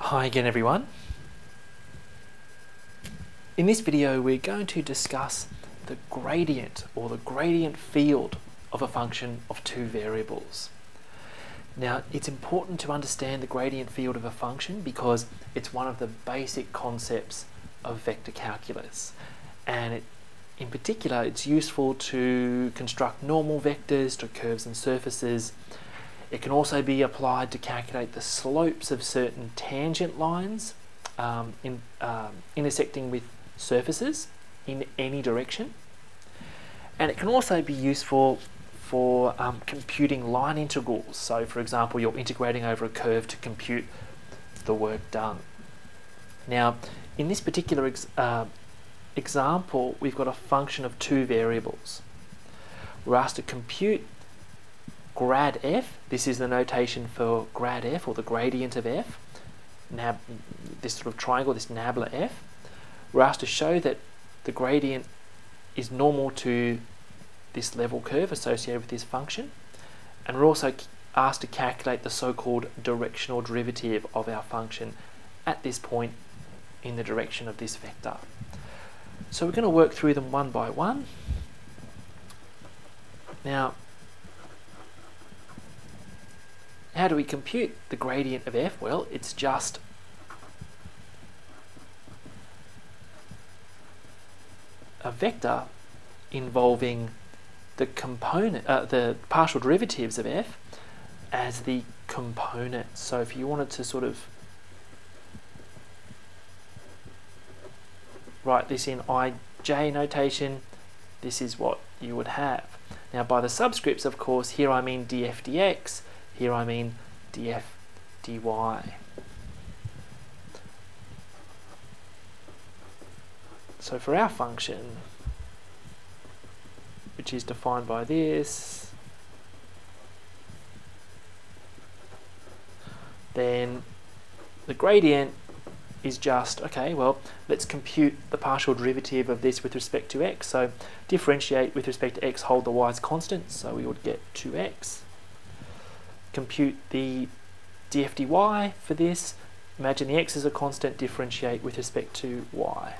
Hi again everyone. In this video we're going to discuss the gradient or the gradient field of a function of two variables. Now it's important to understand the gradient field of a function because it's one of the basic concepts of vector calculus, and in particular it's useful to construct normal vectors to curves and surfaces. It can also be applied to calculate the slopes of certain tangent lines intersecting with surfaces in any direction. And it can also be useful for computing line integrals. So for example, you're integrating over a curve to compute the work done. Now in this particular example, we've got a function of two variables. We're asked to compute grad f. This is the notation for grad f, or the gradient of f. This sort of triangle, this nabla f. We're asked to show that the gradient is normal to this level curve associated with this function, and we're also asked to calculate the so-called directional derivative of our function at this point in the direction of this vector. So we're going to work through them one by one. Now, how do we compute the gradient of f? Well, it's just a vector involving the component, the partial derivatives of f as the component. So if you wanted to sort of write this in ij notation, this is what you would have. Now by the subscripts, of course, here I mean df dx, here I mean df dy. So for our function, which is defined by this, then the gradient is just, okay, well, let's compute the partial derivative of this with respect to x. So differentiate with respect to x, hold the y's constant, so we would get 2x. Compute the df dy for this. Imagine the x is a constant, differentiate with respect to y.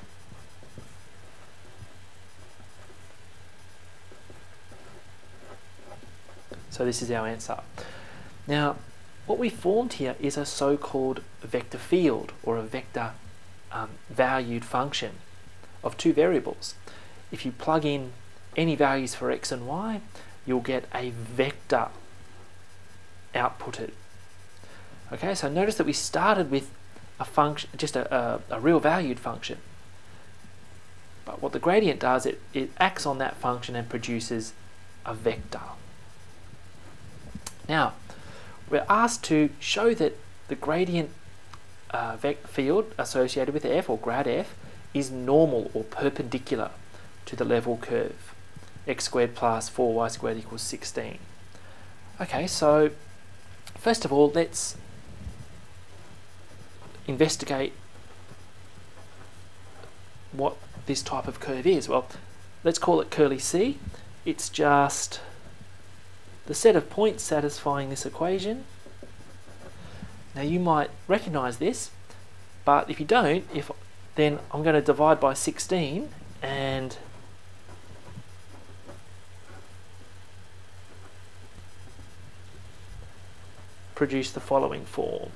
So this is our answer. Now, what we formed here is a so-called vector field, or a vector valued function of two variables. If you plug in any values for x and y, you'll get a vector outputted. Okay, so notice that we started with a function, just a real valued function. But what the gradient does, it acts on that function and produces a vector. Now, we're asked to show that the gradient field associated with f, or grad f, is normal or perpendicular to the level curve, x squared plus 4y squared equals 16. Okay, so first of all, let's investigate what this type of curve is. Well, let's call it curly C. It's just the set of points satisfying this equation. Now you might recognize this, but if you don't, then I'm going to divide by 16, and produce the following form.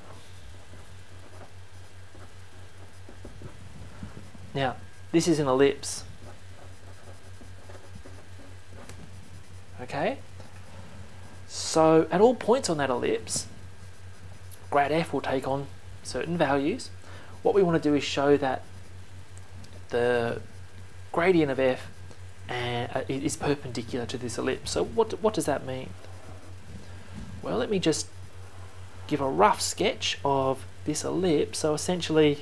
Now, this is an ellipse. Okay? So at all points on that ellipse, grad f will take on certain values. What we want to do is show that the gradient of f is perpendicular to this ellipse. So what does that mean? Well, let me just give a rough sketch of this ellipse. So essentially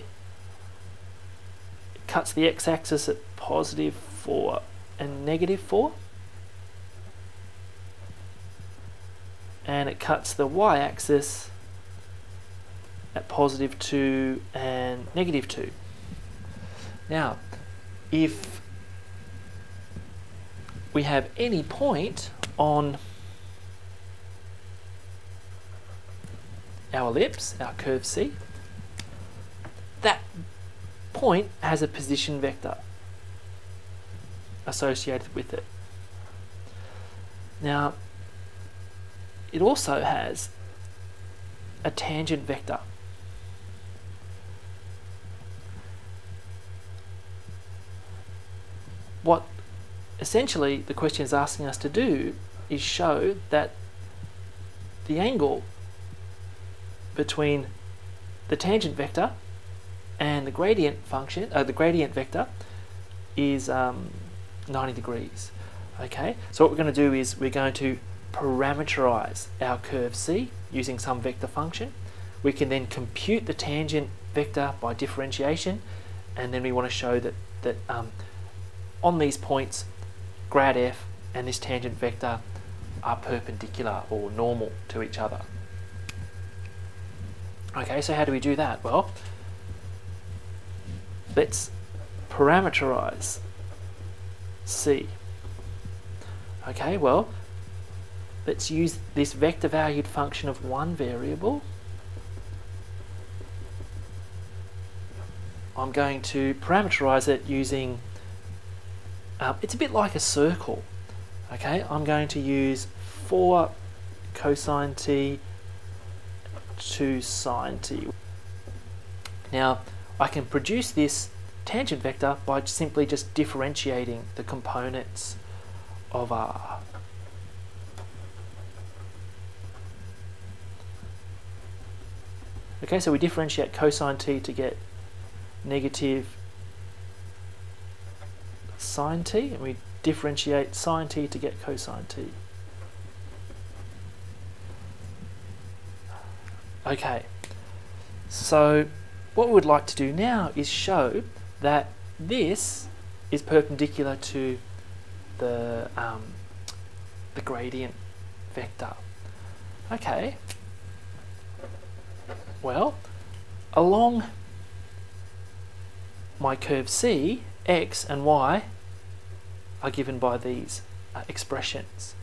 it cuts the x-axis at positive 4 and negative 4, and it cuts the y-axis at positive 2 and negative 2. Now if we have any point on our ellipse, our curve C, that point has a position vector associated with it. Now, it also has a tangent vector. What essentially the question is asking us to do is show that the angle between the tangent vector and the gradient function, the gradient vector, is 90 degrees. Okay, so what we're going to do is we're going to parameterize our curve C using some vector function. We can then compute the tangent vector by differentiation, and then we want to show that on these points, grad f and this tangent vector are perpendicular or normal to each other. Okay, so how do we do that? Well, let's parameterize C. Okay, well, let's use this vector valued function of one variable. I'm going to parameterize it using it's a bit like a circle. Okay, I'm going to use 4 cosine t, 2 sine t. Now, I can produce this tangent vector by simply just differentiating the components of R. Okay, so we differentiate cosine t to get negative sine t, and we differentiate sine t to get cosine t. Okay, so what we would like to do now is show that this is perpendicular to the gradient vector. Okay, well, along my curve C, x and y are given by these expressions.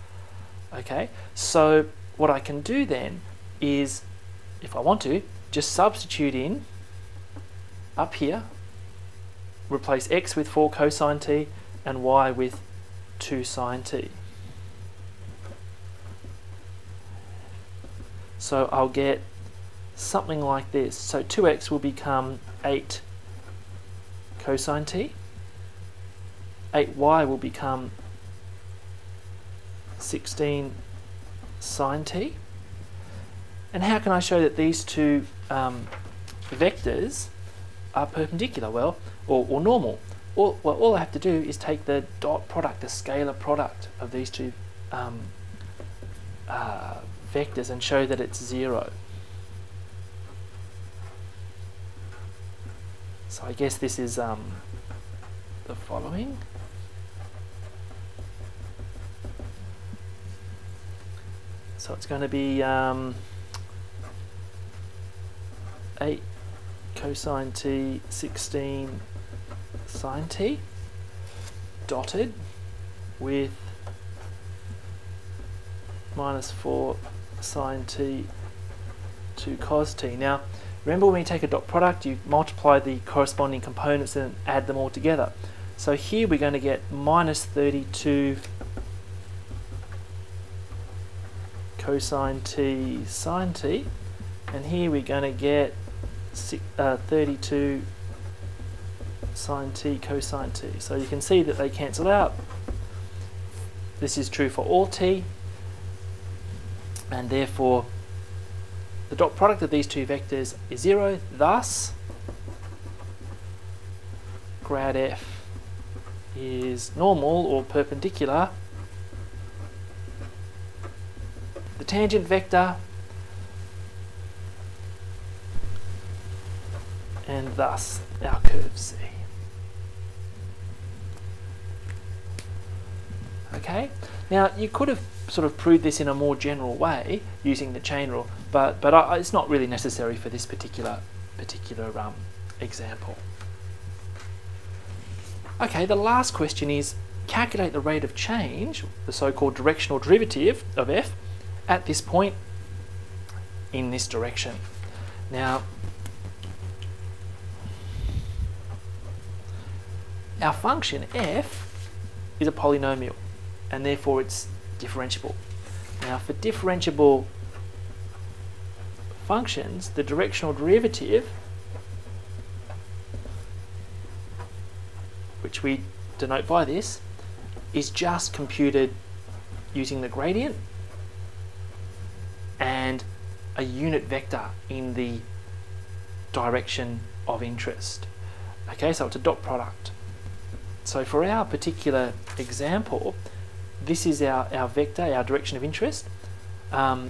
Okay, so what I can do then is, if I want to, just substitute in up here, replace x with 4 cosine t and y with 2 sine t. So I'll get something like this. So 2x will become 8 cosine t, 8y will become 16 sine t. And how can I show that these two vectors are perpendicular? Well, or normal? Well, all I have to do is take the dot product, the scalar product of these two vectors, and show that it's 0. So I guess this is the following. So it's going to be 8 cosine t, 16 sine t, dotted with minus 4 sine t, 2 cos t. Now, remember, when you take a dot product, you multiply the corresponding components and add them all together. So here we're going to get minus 32 cosine t sine t, and here we're going to get 32 sine t cosine t. So you can see that they cancel out. This is true for all t, and therefore the dot product of these two vectors is 0. Thus, grad f is normal or perpendicular. Tangent vector, and thus our curve C. Okay, now you could have sort of proved this in a more general way using the chain rule, but it's not really necessary for this particular example. Okay, the last question is calculate the rate of change, the so-called directional derivative of f, at this point in this direction. Now, our function f is a polynomial, and therefore it's differentiable. Now for differentiable functions, the directional derivative, which we denote by this, is just computed using the gradient and a unit vector in the direction of interest. Okay, so it's a dot product. So for our particular example, this is our vector, our direction of interest. Now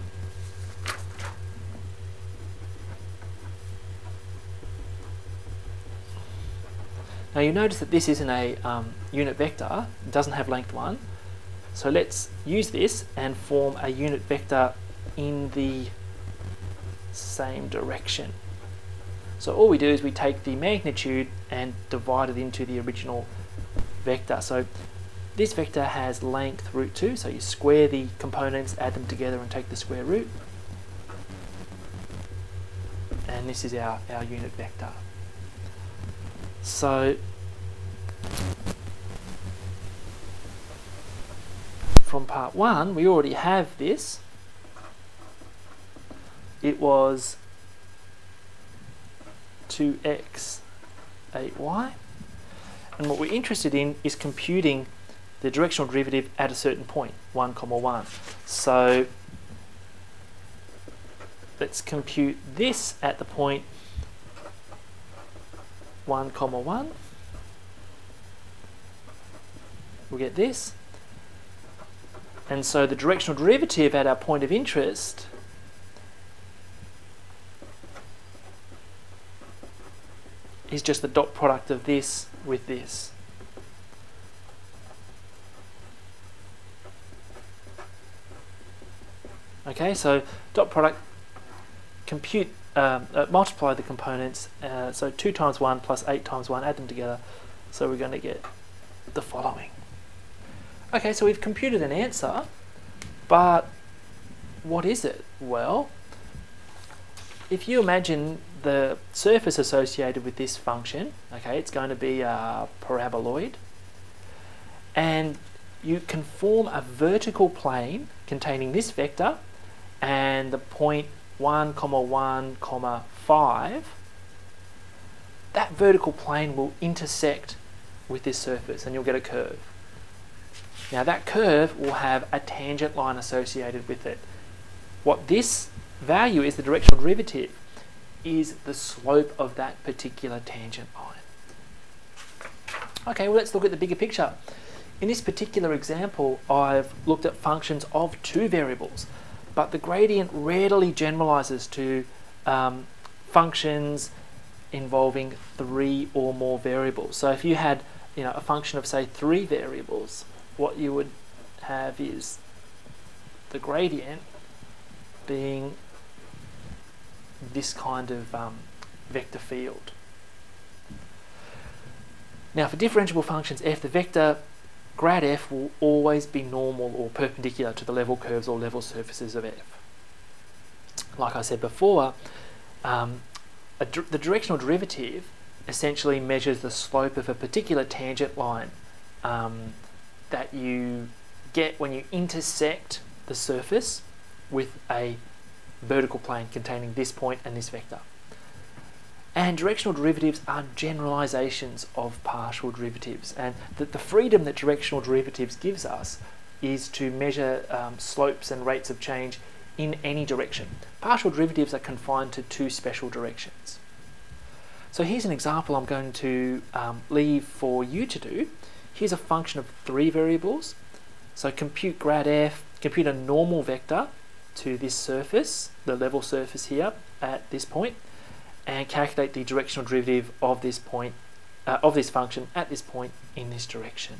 you notice that this isn't a unit vector, it doesn't have length 1. So let's use this and form a unit vector in the same direction. So all we do is we take the magnitude and divide it into the original vector. So this vector has length root 2, so you square the components, add them together and take the square root. And this is our unit vector. So from part 1 we already have this. It was 2x 8y, and what we're interested in is computing the directional derivative at a certain point, 1, 1. So let's compute this at the point 1, 1. We'll get this. And so the directional derivative at our point of interest is just the dot product of this with this. Okay, so dot product, compute, multiply the components, so 2 times 1 plus 8 times 1, add them together, so we're going to get the following. Okay, so we've computed an answer, but what is it? Well, if you imagine the surface associated with this function, okay, it's going to be a paraboloid, and you can form a vertical plane containing this vector and the point 1, 1, 5, that vertical plane will intersect with this surface and you'll get a curve. Now that curve will have a tangent line associated with it. What this value is, the directional derivative, is the slope of that particular tangent line. Okay, well let's look at the bigger picture. In this particular example, I've looked at functions of 2 variables, but the gradient readily generalizes to functions involving 3 or more variables. So if you had, you know, a function of say 3 variables, what you would have is the gradient being this kind of vector field. Now for differentiable functions f, the vector grad f will always be normal or perpendicular to the level curves or level surfaces of f. Like I said before, the directional derivative essentially measures the slope of a particular tangent line that you get when you intersect the surface with a vertical plane containing this point and this vector. And directional derivatives are generalizations of partial derivatives, and the freedom that directional derivatives gives us is to measure slopes and rates of change in any direction. Partial derivatives are confined to 2 special directions. So here's an example I'm going to leave for you to do. Here's a function of 3 variables. So compute grad f, compute a normal vector to this surface, the level surface here at this point, and calculate the directional derivative of this function at this point in this direction.